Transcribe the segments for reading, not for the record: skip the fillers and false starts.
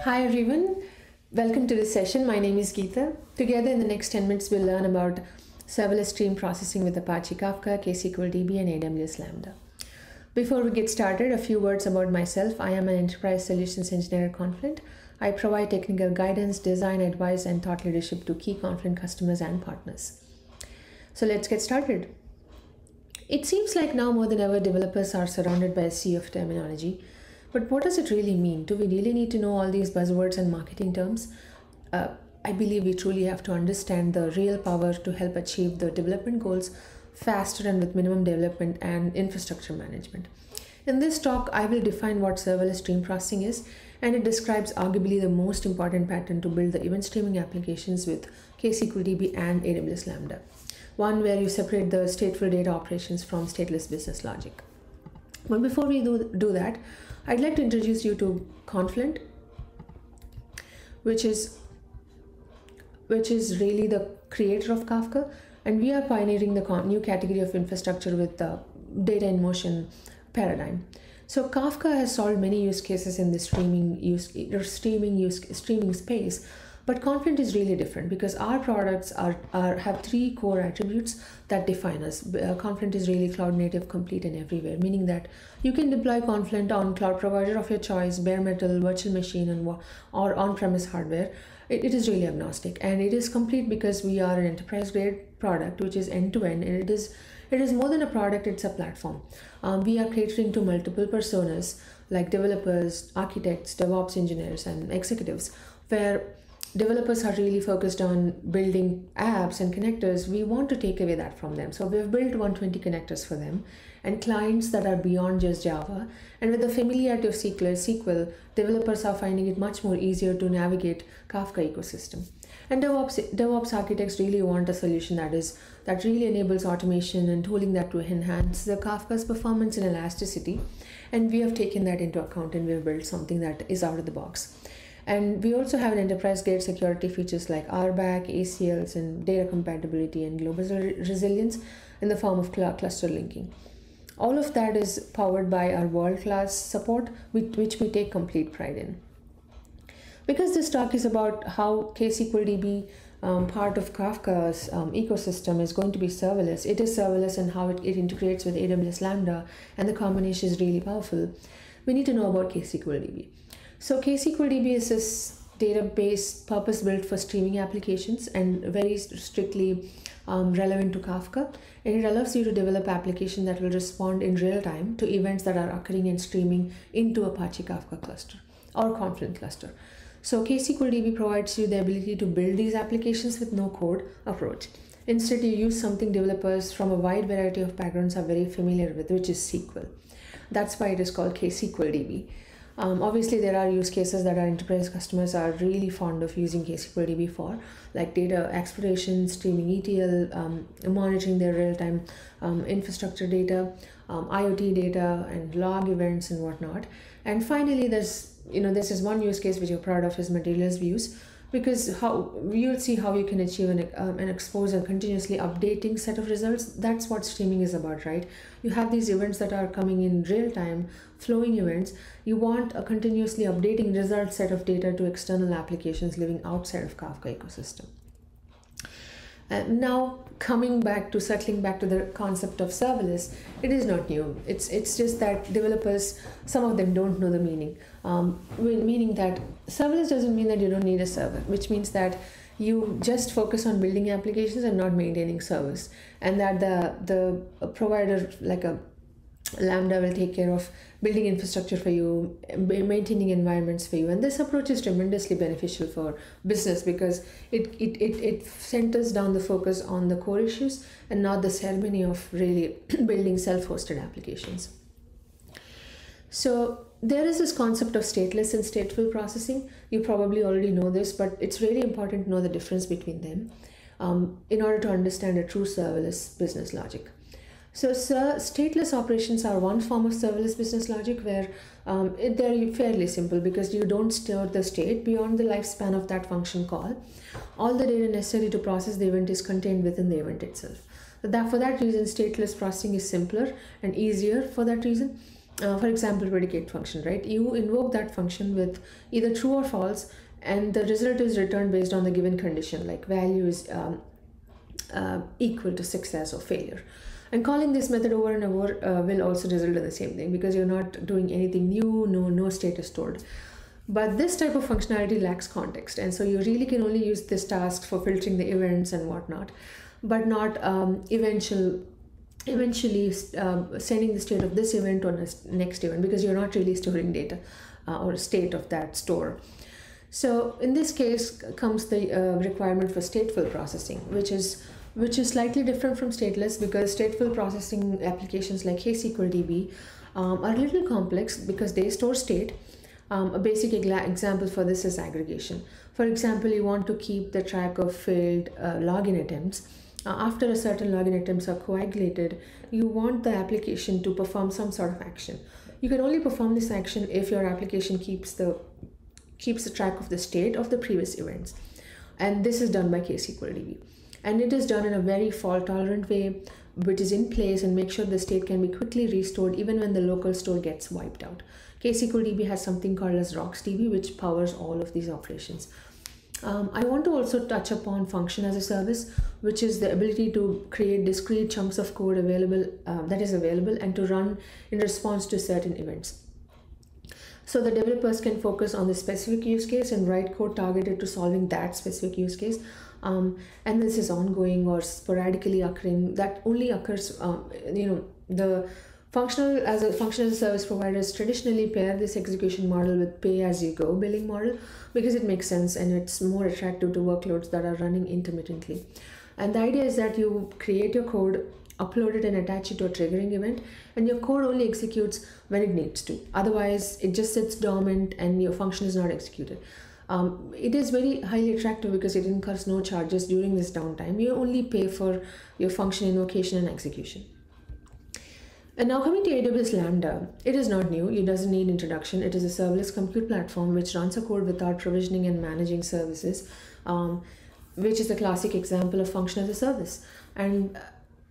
Hi everyone, welcome to this session. My name is Geeta. Together in the next 10 minutes we'll learn about serverless stream processing with Apache Kafka, ksqlDB and AWS Lambda. Before we get started, a few words about myself. I am an enterprise solutions engineer at Confluent. I provide technical guidance, design advice and thought leadership to key Confluent customers and partners. So let's get started. It seems like now more than ever developers are surrounded by a sea of terminology. But what does it really mean? Do we really need to know all these buzzwords and marketing terms? I believe we truly have to understand the real power to help achieve the development goals faster and with minimum development and infrastructure management. In this talk, I will define what serverless stream processing is, and it describes arguably the most important pattern to build the event streaming applications with ksqlDB and AWS Lambda, one where you separate the stateful data operations from stateless business logic. But before we do that, I'd like to introduce you to Confluent, which is really the creator of Kafka, and we are pioneering the new category of infrastructure with the data in motion paradigm. So Kafka has solved many use cases in the streaming space, but Confluent is really different because our products have three core attributes that define us. Confluent is really cloud native, complete and everywhere, meaning that you can deploy Confluent on cloud provider of your choice, bare metal, virtual machine and or on-premise hardware. It is really agnostic, and it is complete because we are an enterprise grade product which is end-to-end, and it is more than a product, it's a platform. We are catering to multiple personas like developers, architects, DevOps engineers and executives. Where developers are really focused on building apps and connectors, we want to take away that from them. So we've built 120 connectors for them, and clients that are beyond just Java. And with the familiarity of SQL, developers are finding it much more easier to navigate Kafka ecosystem. And DevOps architects really want a solution that really enables automation and tooling that will enhance the Kafka's performance and elasticity. And we have taken that into account, and we've built something that is out of the box. And we also have an enterprise-grade security features like RBAC, ACLs, and data compatibility and global resilience in the form of cluster linking. All of that is powered by our world-class support, which we take complete pride in. Because this talk is about how ksqlDB, part of Kafka's ecosystem, is going to be serverless, it is serverless, and how it integrates with AWS Lambda, and the combination is really powerful, we need to know about ksqlDB. So ksqlDB is a database purpose-built for streaming applications and very strictly relevant to Kafka. And it allows you to develop applications that will respond in real time to events that are occurring and streaming into Apache Kafka cluster or Confluent cluster. So ksqlDB provides you the ability to build these applications with no-code approach. Instead, you use something developers from a wide variety of backgrounds are very familiar with, which is SQL. That's why it is called ksqlDB. Obviously, there are use cases that our enterprise customers are really fond of using ksqlDB for, like data exploration, streaming ETL, monitoring their real-time infrastructure data, IoT data, and log events and whatnot. And finally, this is one use case which you're proud of, is materials views, because you'll see how you can achieve and expose a continuously updating set of results. That's what streaming is about, right? You have these events that are coming in real time, flowing events. You want a continuously updating result set of data to external applications living outside of Kafka ecosystem. Now, settling back to the concept of serverless, it is not new. It's just that developers, some of them don't know the meaning. Meaning that serverless doesn't mean that you don't need a server, which means that you just focus on building applications and not maintaining servers, and that the provider like a Lambda will take care of building infrastructure for you, maintaining environments for you. And this approach is tremendously beneficial for business because it centers down the focus on the core issues and not the ceremony of really building self-hosted applications. So there is this concept of stateless and stateful processing. You probably already know this, but it's really important to know the difference between them in order to understand a true serverless business logic. So stateless operations are one form of serverless business logic where they're fairly simple because you don't store the state beyond the lifespan of that function call. All the data necessary to process the event is contained within the event itself. For that reason, stateless processing is simpler and easier for that reason. For example, predicate function, right? You invoke that function with either true or false, and the result is returned based on the given condition, like value is equal to success or failure. And calling this method over and over will also result in the same thing because you're not doing anything new, no state is stored. But this type of functionality lacks context, and so you really can only use this task for filtering the events and whatnot, but not eventually sending the state of this event on a next event, because you're not really storing data or state of that store. So in this case comes the requirement for stateful processing, which is slightly different from stateless, because stateful processing applications like ksqlDB are a little complex because they store state. A basic example for this is aggregation. For example, you want to keep the track of failed login attempts. After a certain login attempts are coagulated, you want the application to perform some sort of action. You can only perform this action if your application keeps the track of the state of the previous events, and this is done by ksqlDB. And it is done in a very fault tolerant way, which is in place and make sure the state can be quickly restored even when the local store gets wiped out. ksqlDB has something called as RocksDB, which powers all of these operations. I want to also touch upon function as a service, which is the ability to create discrete chunks of code that is available and to run in response to certain events. So the developers can focus on the specific use case and write code targeted to solving that specific use case. And this is ongoing or sporadically occurring. That only occurs, the function as a service providers traditionally pair this execution model with pay-as-you-go billing model because it makes sense and it's more attractive to workloads that are running intermittently. And the idea is that you create your code, upload it and attach it to a triggering event, and your code only executes when it needs to. Otherwise, it just sits dormant and your function is not executed. It is very highly attractive because it incurs no charges during this downtime. You only pay for your function invocation and execution. And now coming to AWS Lambda, it is not new. It doesn't need introduction. It is a serverless compute platform which runs a code without provisioning and managing services, which is the classic example of function as a service. And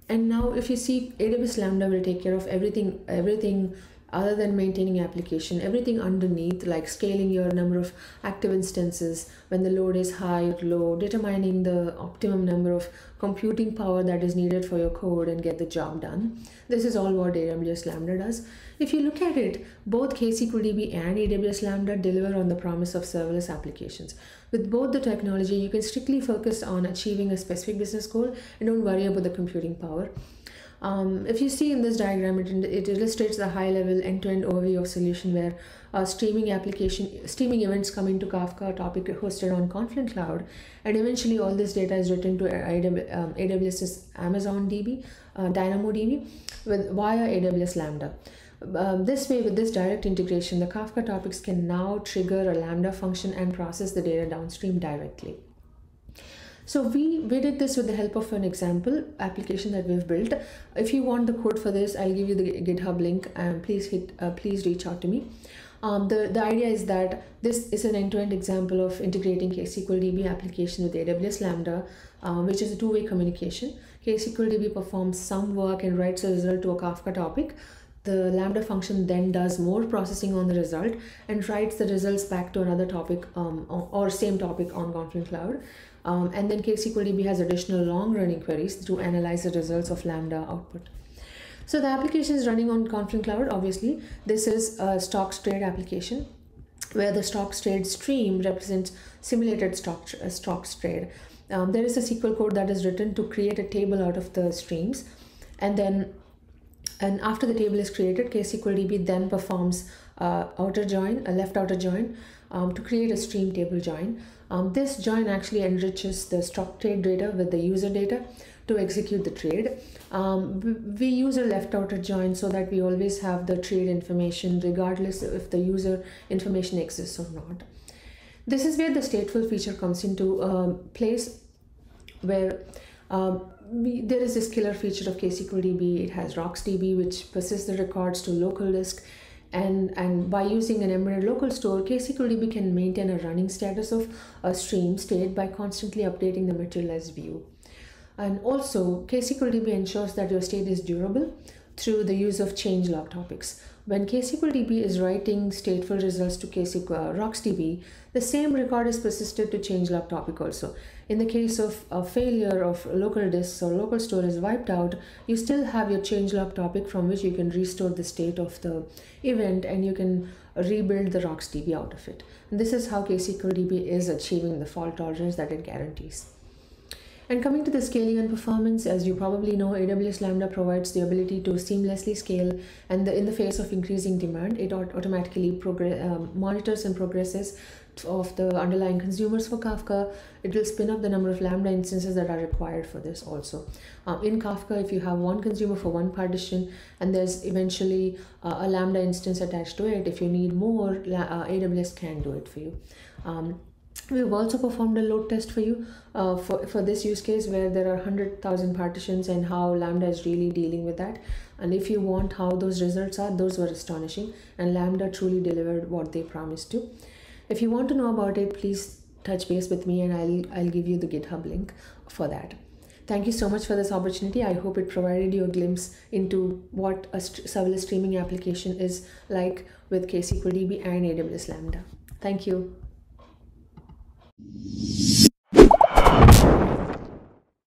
now if you see, AWS Lambda will take care of everything other than maintaining application, everything underneath, like scaling your number of active instances when the load is high or low, determining the optimum number of computing power that is needed for your code and get the job done. This is all what AWS Lambda does. If you look at it, both ksqlDB and AWS Lambda deliver on the promise of serverless applications. With both the technology, you can strictly focus on achieving a specific business goal and don't worry about the computing power. If you see in this diagram, it illustrates the high-level end-to-end overview of solution where streaming events come into Kafka, a topic hosted on Confluent Cloud, and eventually all this data is written to AWS's Amazon DB, DynamoDB, via AWS Lambda. This way, with this direct integration, the Kafka topics can now trigger a Lambda function and process the data downstream directly. So we did this with the help of an example application that we've built. If you want the code for this, I'll give you the GitHub link, and please reach out to me. The idea is that this is an end-to-end example of integrating ksqlDB application with AWS Lambda, which is a two-way communication. ksqlDB performs some work and writes a result to a Kafka topic. The Lambda function then does more processing on the result and writes the results back to another topic or same topic on Confluent Cloud. And then ksqlDB has additional long-running queries to analyze the results of Lambda output. So the application is running on Confluent Cloud, obviously. This is a stocks trade application where the stocks trade stream represents simulated stocks trade. There is a SQL code that is written to create a table out of the streams, and after the table is created, ksqlDB then performs outer join, a left outer join, to create a stream table join. This join actually enriches the stock trade data with the user data to execute the trade. We use a left outer join so that we always have the trade information regardless if the user information exists or not. This is where the stateful feature comes into place, where There is this killer feature of ksqlDB. It has RocksDB, which persists the records to local disk, and by using an embedded local store, ksqlDB can maintain a running status of a stream state by constantly updating the materialized view. And also, ksqlDB ensures that your state is durable through the use of changelog topics. When ksqlDB is writing stateful results to RocksDB, the same record is persisted to changelog topic also. In the case of a failure of local disks or local store is wiped out, you still have your changelog topic from which you can restore the state of the event, and you can rebuild the RocksDB out of it. And this is how ksqlDB is achieving the fault tolerance that it guarantees. And coming to the scaling and performance, as you probably know, AWS Lambda provides the ability to seamlessly scale, and in the face of increasing demand, it automatically monitors and progresses of the underlying consumers for Kafka. It will spin up the number of Lambda instances that are required for this also. In Kafka, if you have one consumer for one partition, and there's eventually a Lambda instance attached to it, if you need more, AWS can do it for you. We've also performed a load test for you for this use case, where there are 100,000 partitions, and how Lambda is really dealing with that. And if you want how those results are, those were astonishing, and Lambda truly delivered what they promised to. If you want to know about it, please touch base with me, and I'll give you the GitHub link for that. Thank you so much for this opportunity. I hope it provided you a glimpse into what a serverless streaming application is like with ksqlDB and AWS Lambda. Thank you.